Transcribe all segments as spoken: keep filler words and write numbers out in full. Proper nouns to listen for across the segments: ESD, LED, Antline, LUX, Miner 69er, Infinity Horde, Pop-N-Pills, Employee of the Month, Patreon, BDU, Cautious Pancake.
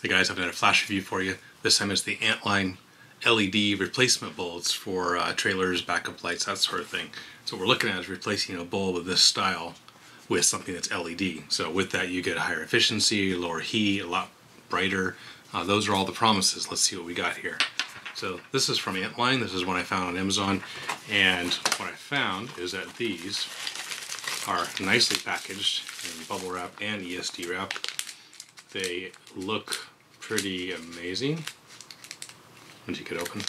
Hey guys, I've done a flash review for you. This time it's the Antline L E D replacement bulbs for uh, trailers, backup lights, that sort of thing. So what we're looking at is replacing a bulb of this style with something that's L E D. So with that you get a higher efficiency, lower heat, a lot brighter. Uh, those are all the promises. Let's see what we got here. So this is from Antline. This is one I found on Amazon. And what I found is that these are nicely packaged in bubble wrap and E S D wrap. They look pretty amazing. Once you get open,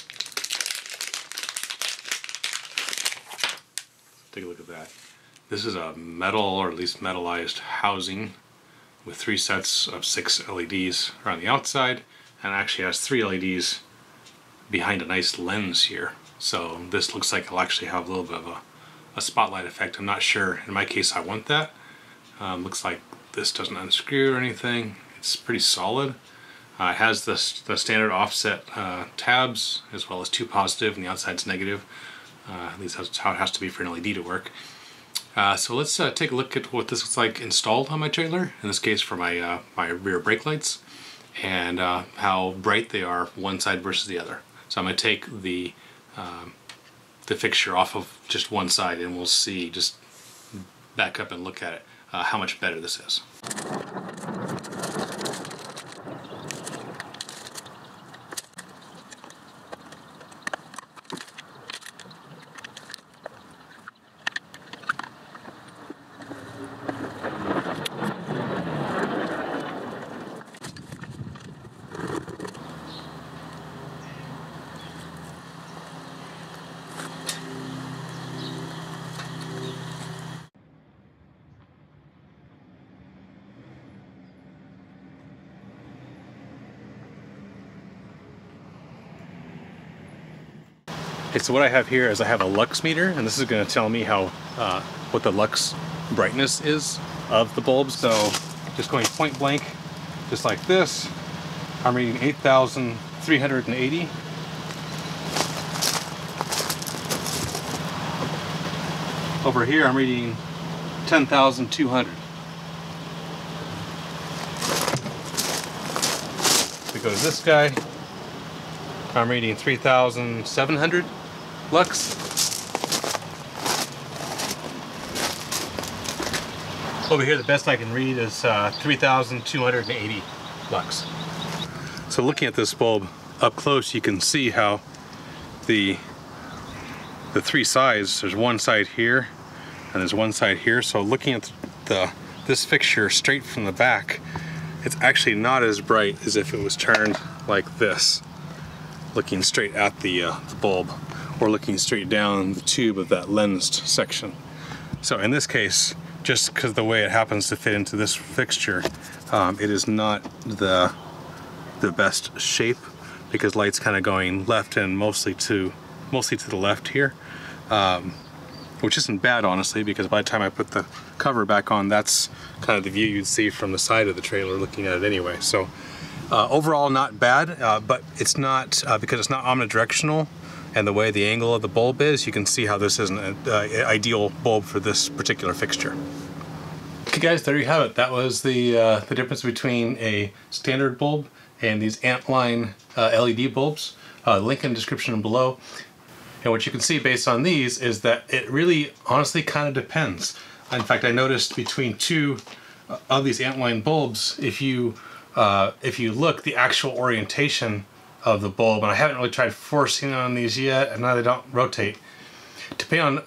take a look at that. This is a metal, or at least metallized housing, with three sets of six L E Ds around the outside, and actually has three L E Ds behind a nice lens here. So this looks like it'll actually have a little bit of a, a spotlight effect. I'm not sure. In my case, I want that. Um, looks like this doesn't unscrew or anything. It's pretty solid. Uh, it has the, the standard offset uh, tabs, as well as two positive and the outside's negative. Uh, at least that's how it has to be for an L E D to work. Uh, so let's uh, take a look at what this looks like installed on my trailer, in this case for my, uh, my rear brake lights, and uh, how bright they are one side versus the other. So I'm going to take the, um, the fixture off of just one side, and we'll see, just back up and look at it, uh, how much better this is. Okay, so what I have here is I have a lux meter, and this is going to tell me how uh, what the lux brightness is of the bulb. So just going point blank, just like this, I'm reading eight thousand three hundred eighty. Over here I'm reading ten thousand two hundred. If we go to this guy, I'm reading three thousand seven hundred. Lux. Over here the best I can read is uh, three thousand two hundred eighty lux. So looking at this bulb up close, you can see how the the three sides, there's one side here and there's one side here. So looking at the this fixture straight from the back, it's actually not as bright as if it was turned like this, looking straight at the, uh, the bulb, or looking straight down the tube of that lensed section. So in this case, just because the way it happens to fit into this fixture, um, it is not the, the best shape, because light's kind of going left and mostly to, mostly to the left here, um, which isn't bad honestly, because by the time I put the cover back on, that's kind of the view you'd see from the side of the trailer looking at it anyway. So uh, overall not bad, uh, but it's not, uh, because it's not omnidirectional, and the way the angle of the bulb is, you can see how this isn't an uh, ideal bulb for this particular fixture. Okay guys, there you have it. That was the, uh, the difference between a standard bulb and these Antline uh, L E D bulbs. Uh, link in the description below. And what you can see based on these is that it really honestly kind of depends. In fact, I noticed between two of these Antline bulbs, if you, uh, if you look, the actual orientation of the bulb, and I haven't really tried forcing on these yet, and now they don't rotate. Depending on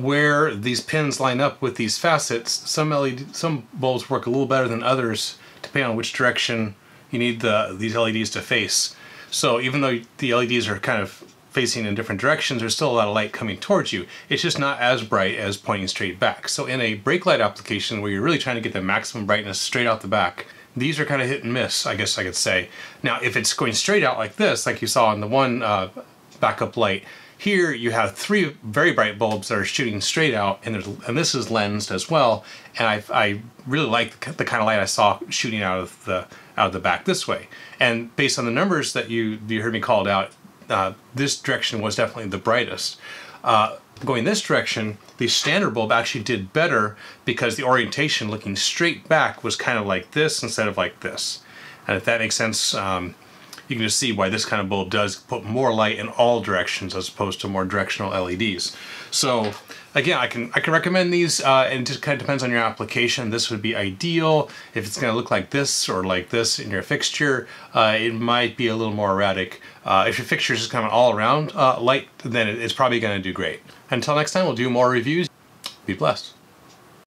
where these pins line up with these facets, some L E D, some bulbs work a little better than others, depending on which direction you need the, these L E Ds to face. So even though the L E Ds are kind of facing in different directions, there's still a lot of light coming towards you. It's just not as bright as pointing straight back. So in a brake light application where you're really trying to get the maximum brightness straight out the back, these are kind of hit and miss, I guess I could say. Now, if it's going straight out like this, like you saw in the one uh, backup light, here you have three very bright bulbs that are shooting straight out, and, there's, and this is lensed as well, and I, I really like the kind of light I saw shooting out of the out of the back this way. And based on the numbers that you, you heard me called out, uh, this direction was definitely the brightest. Uh, going this direction, the standard bulb actually did better because the orientation looking straight back was kind of like this instead of like this. And if that makes sense, um, you can just see why this kind of bulb does put more light in all directions as opposed to more directional L E Ds. So again, I can I can recommend these, uh, and it just kind of depends on your application. This would be ideal. If it's going to look like this or like this in your fixture, uh, it might be a little more erratic. Uh, if your fixture is just kind of an all-around uh, light, then it's probably going to do great. Until next time, we'll do more reviews. Be blessed.